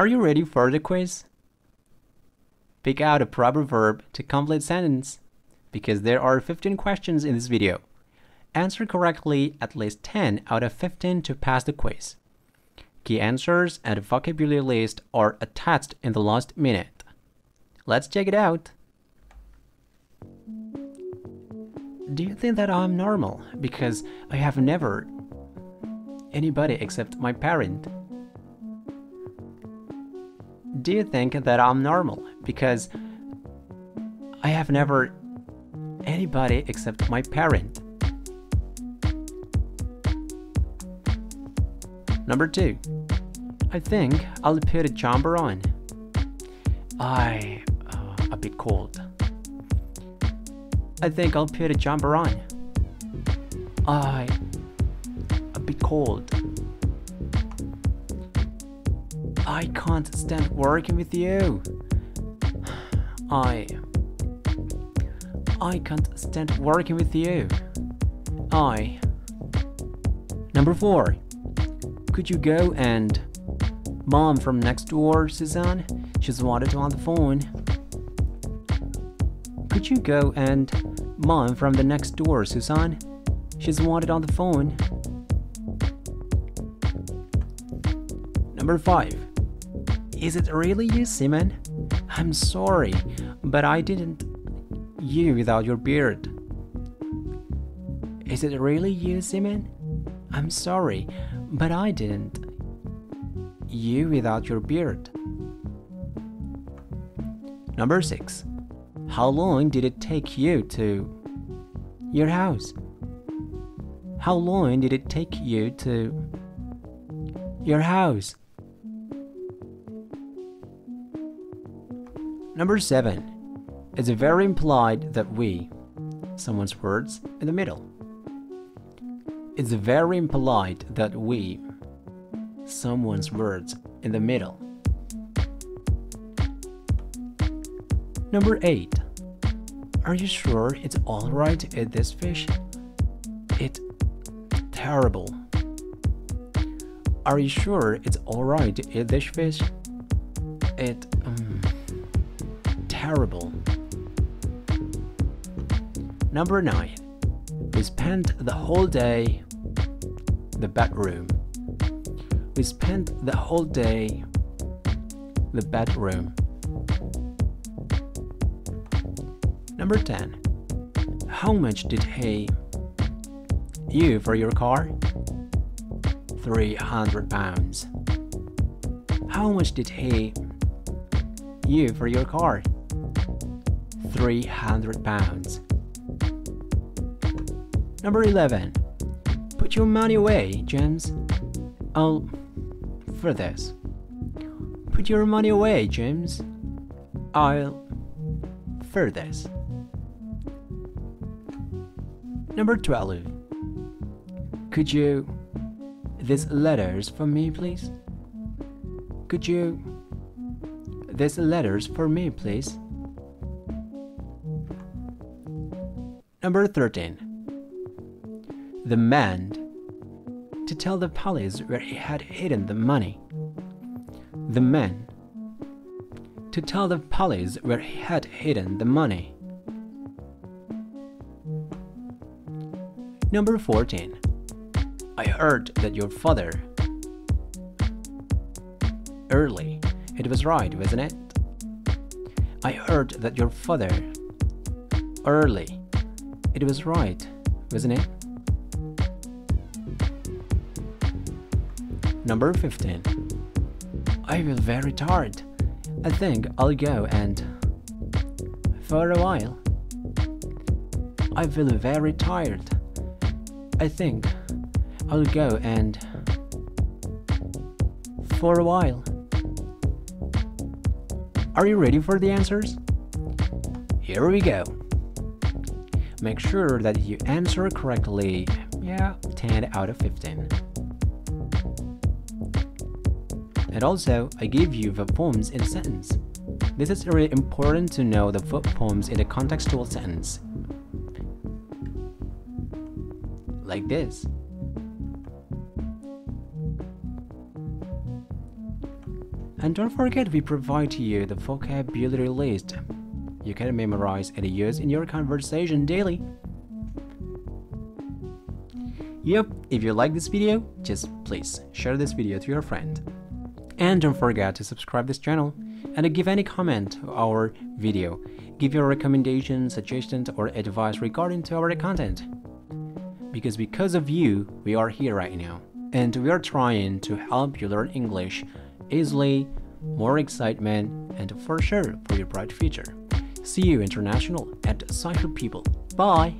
Are you ready for the quiz? Pick out a proper verb to complete sentence, because there are 15 questions in this video. Answer correctly at least 10 out of 15 to pass the quiz. Key answers and a vocabulary list are attached in the last minute. Let's check it out. Do you think that I'm normal? Because I have never anybody except my parent. Do you think that I'm normal? Because I have never anybody except my parent. Number 2. I think I'll put a jumper on. I'm a bit cold. I think I'll put a jumper on. I'm a bit cold. I can't stand working with you. I can't stand working with you. Number 4. Could you go and... Mom from next door, Suzanne, she's wanted on the phone. Could you go and... Mom from the next door, Suzanne, she's wanted on the phone. Number 5. Is it really you, Simon? I'm sorry, but I didn't... You without your beard. Is it really you, Simon? I'm sorry, but I didn't. You without your beard. Number 6. How long did it take you to your house? How long did it take you to your house? Number 7. It's very implied that we, someone's words in the middle. It's very impolite that we, someone's words in the middle. Number 8. Are you sure it's alright to eat this fish? It's terrible. Are you sure it's alright to eat this fish? It's terrible. Number 9. We spent the whole day the bedroom. We spent the whole day the bedroom. Number 10. How much did he you for your car? £300. How much did he you for your car? £300. Number 11. Put your money away, James. I'll... for this. Put your money away, James. I'll... for this. Number 12. Could you... these letters for me, please? Could you... these letters for me, please? Number 13. The man to tell the police where he had hidden the money. The man to tell the police where he had hidden the money. Number 14. I heard that your father early. It was right, wasn't it? I heard that your father early. It was right, wasn't it? Number 15. I feel very tired. I think I'll go and... for a while. I feel very tired. I think I'll go and... for a while. Are you ready for the answers? Here we go. Make sure that you answer correctly. 10 out of 15. And also, I give you verb forms in a sentence. This is really important to know the verb forms in a contextual sentence. Like this. And don't forget, we provide you the vocabulary list. You can memorize and use in your conversation daily. Yep, if you like this video, just please share this video to your friend. And don't forget to subscribe this channel and give any comment to our video. Give your recommendations, suggestions or advice regarding to our content. Because of you, we are here right now. And we are trying to help you learn English easily, more excitement, and for sure for your bright future. See you international at Cycle People. Bye!